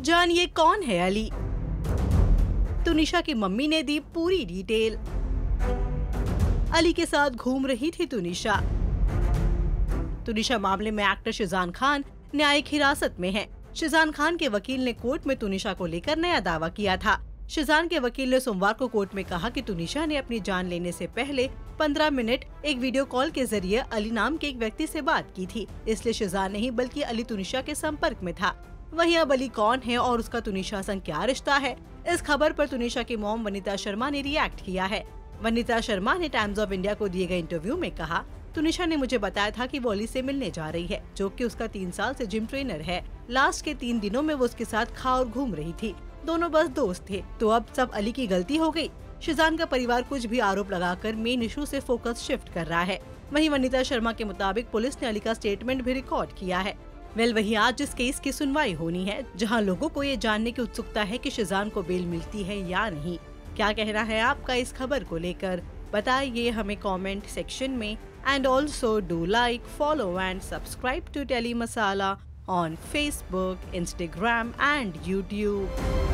जानिए कौन है अली। तुनिशा की मम्मी ने दी पूरी डिटेल। अली के साथ घूम रही थी तुनिशा। तुनिशा मामले में एक्टर शेजान खान न्यायिक हिरासत में है। शेजान खान के वकील ने कोर्ट में तुनिशा को लेकर नया दावा किया था। शेजान के वकील ने सोमवार को कोर्ट में कहा कि तुनिशा ने अपनी जान लेने से पहले 15 मिनट एक वीडियो कॉल के जरिए अली नाम के एक व्यक्ति से बात की थी, इसलिए शेजान नहीं बल्कि अली तुनिशा के संपर्क में था। वहीं अब अली कौन है और उसका तुनिशा संग क्या रिश्ता है, इस खबर पर तुनिशा की मॉम वनिता शर्मा ने रिएक्ट किया है। वनिता शर्मा ने टाइम्स ऑफ इंडिया को दिए गए इंटरव्यू में कहा, तुनिशा ने मुझे बताया था कि वो अली से मिलने जा रही है, जो कि उसका 3 साल से जिम ट्रेनर है। लास्ट के 3 दिनों में वो उसके साथ खा और घूम रही थी, दोनों बस दोस्त थे। तो अब सब अली की गलती हो गई। शेजान का परिवार कुछ भी आरोप लगाकर मेन इशू से फोकस शिफ्ट कर रहा है। वहीं वनिता शर्मा के मुताबिक पुलिस ने अली का स्टेटमेंट भी रिकॉर्ड किया है। वहीं आज जिस केस की सुनवाई होनी है, जहां लोगों को ये जानने की उत्सुकता है कि शेजान को बेल मिलती है या नहीं। क्या कहना है आपका इस खबर को लेकर, बताइए हमें कमेंट सेक्शन में। And also do like, follow and subscribe to tele Masala on Facebook, Instagram and YouTube।